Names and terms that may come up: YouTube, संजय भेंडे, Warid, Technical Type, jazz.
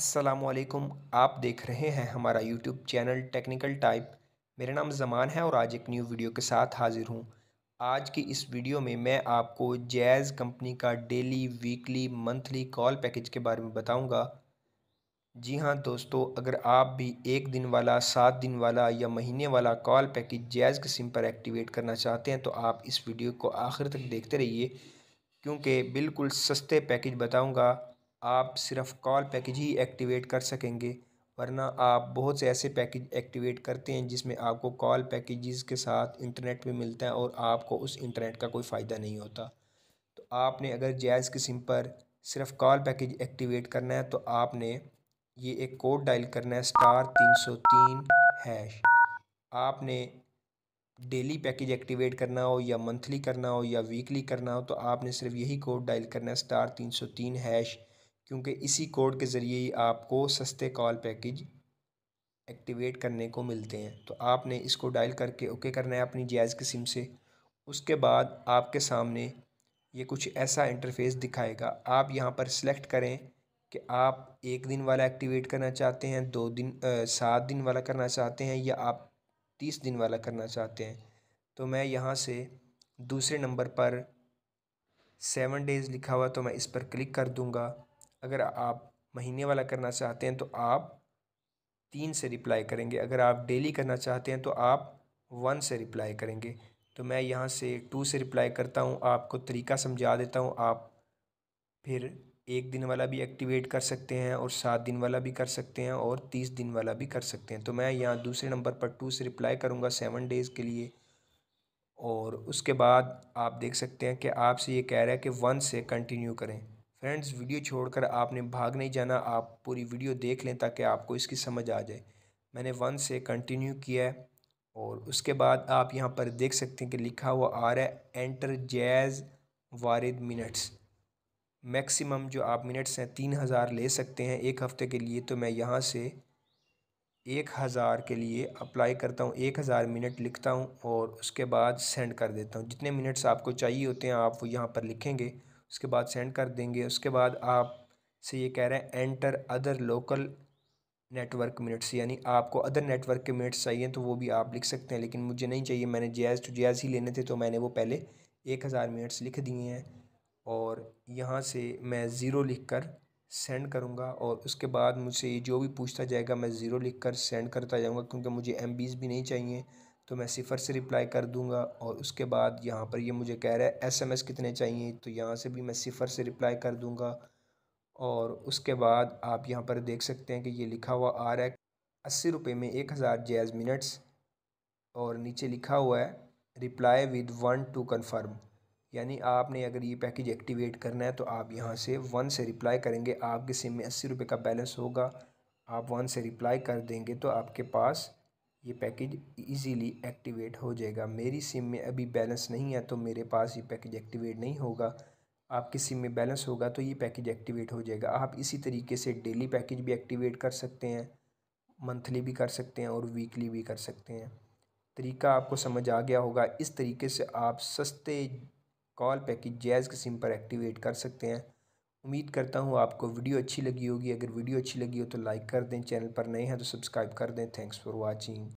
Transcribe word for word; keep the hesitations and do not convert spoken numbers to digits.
अस्सलामुअलैकुम, आप देख रहे हैं हमारा YouTube चैनल टेक्निकल टाइप। मेरा नाम ज़मान है और आज एक न्यू वीडियो के साथ हाज़िर हूँ। आज की इस वीडियो में मैं आपको जैज़ कंपनी का daily, weekly, monthly call package के बारे में बताऊँगा। जी हाँ दोस्तों, अगर आप भी एक दिन वाला, सात दिन वाला या महीने वाला कॉल पैकेज जैज़ के सिम पर एक्टिवेट करना चाहते हैं तो आप इस वीडियो को आखिर तक देखते रहिए, क्योंकि बिल्कुल सस्ते पैकेज बताऊँगा। आप सिर्फ कॉल पैकेज ही एक्टिवेट कर सकेंगे, वरना आप बहुत से ऐसे पैकेज एक्टिवेट करते हैं जिसमें आपको कॉल पैकेजेस के साथ इंटरनेट भी मिलता है और आपको उस इंटरनेट का कोई फ़ायदा नहीं होता। तो आपने अगर जैज़ के सिम पर सिर्फ कॉल पैकेज एक्टिवेट करना है तो आपने ये एक कोड डायल करना है, स्टार तीन सौ तीन हैश। आपने डेली पैकेज एक्टिवेट करना हो या मंथली करना हो या वीकली करना हो तो आपने सिर्फ यही कोड डायल करना है, स्टार तीन सौ तीन हैश, क्योंकि इसी कोड के ज़रिए ही आपको सस्ते कॉल पैकेज एक्टिवेट करने को मिलते हैं। तो आपने इसको डायल करके ओके करना है अपनी जैज़ के सिम से। उसके बाद आपके सामने ये कुछ ऐसा इंटरफेस दिखाएगा। आप यहाँ पर सिलेक्ट करें कि आप एक दिन वाला एक्टिवेट करना चाहते हैं, दो दिन आ, सात दिन वाला करना चाहते हैं या आप तीस दिन वाला करना चाहते हैं। तो मैं यहाँ से दूसरे नंबर पर सेवन डेज़ लिखा हुआ तो मैं इस पर क्लिक कर दूँगा। अगर आप महीने वाला करना चाहते हैं तो आप तीन से रिप्लाई करेंगे, अगर आप डेली करना चाहते हैं तो आप वन से रिप्लाई करेंगे। तो मैं यहाँ से टू से रिप्लाई करता हूँ, आपको तरीका समझा देता हूँ। आप फिर एक दिन वाला भी एक्टिवेट कर सकते हैं और सात दिन वाला भी कर सकते हैं और तीस दिन वाला भी कर सकते हैं। तो मैं यहाँ दूसरे नंबर पर टू से रिप्लाई करूँगा सेवन डेज़ के लिए, और उसके बाद आप देख सकते हैं कि आपसे ये कह रहा है कि वन से कंटिन्यू करें। फ्रेंड्स, वीडियो छोड़कर आपने भाग नहीं जाना, आप पूरी वीडियो देख लें ताकि आपको इसकी समझ आ जाए। मैंने वन से कंटिन्यू किया है और उसके बाद आप यहाँ पर देख सकते हैं कि लिखा हुआ आ रहा है enter Jazz Warid minutes. Maximum जो आप मिनट्स हैं तीन हज़ार ले सकते हैं एक हफ़्ते के लिए। तो मैं यहाँ से एक हज़ार के लिए अप्लाई करता हूँ, एक हज़ार मिनट लिखता हूँ और उसके बाद सेंड कर देता हूँ। जितने मिनट्स आपको चाहिए होते हैं आप वो यहाँ पर लिखेंगे, उसके बाद सेंड कर देंगे। उसके बाद आप से ये कह रहे हैं enter other local network minutes, यानी आपको अदर नेटवर्क के मिनट्स चाहिए तो वो भी आप लिख सकते हैं, लेकिन मुझे नहीं चाहिए। मैंने जैज़ टू जैज़ ही लेने थे तो मैंने वो पहले एक हज़ार मिनट्स लिख दिए हैं। और यहाँ से मैं ज़ीरो लिख कर सेंड करूँगा और उसके बाद मुझसे ये जो भी पूछता जाएगा मैं ज़ीरो लिख कर सेंड करता जाऊँगा, क्योंकि मुझे एम बीज़ भी नहीं चाहिए। तो मैं सिफ़र से रिप्लाई कर दूंगा और उसके बाद यहाँ पर ये मुझे कह रहा है एसएमएस कितने चाहिए, तो यहाँ से भी मैं सिफ़र से रिप्लाई कर दूंगा। और उसके बाद आप यहाँ पर देख सकते हैं कि ये लिखा हुआ आ रहा है अस्सी रुपये में एक हज़ार जैज़ मिनट्स, और नीचे लिखा हुआ है reply with one two confirm, यानी आपने अगर ये पैकेज एक्टिवेट करना है तो आप यहाँ से वन से रिप्लाई करेंगे। आपके सिम में अस्सी रुपये का बैलेंस होगा, आप वन से रिप्लाई कर देंगे तो आपके पास ये पैकेज इजीली एक्टिवेट हो जाएगा। मेरी सिम में अभी बैलेंस नहीं है तो मेरे पास ये पैकेज एक्टिवेट नहीं होगा। आपकी सिम में बैलेंस होगा तो ये पैकेज एक्टिवेट हो जाएगा। आप इसी तरीके से डेली पैकेज भी एक्टिवेट कर सकते हैं, मंथली भी कर सकते हैं और वीकली भी कर सकते हैं। तरीका आपको समझ आ गया होगा। इस तरीके से आप सस्ते कॉल पैकेज जैज़ के सिम पर एक्टिवेट कर सकते हैं। उम्मीद करता हूँ आपको वीडियो अच्छी लगी होगी। अगर वीडियो अच्छी लगी हो तो लाइक कर दें, चैनल पर नए हैं तो सब्सक्राइब कर दें। Thanks for watching.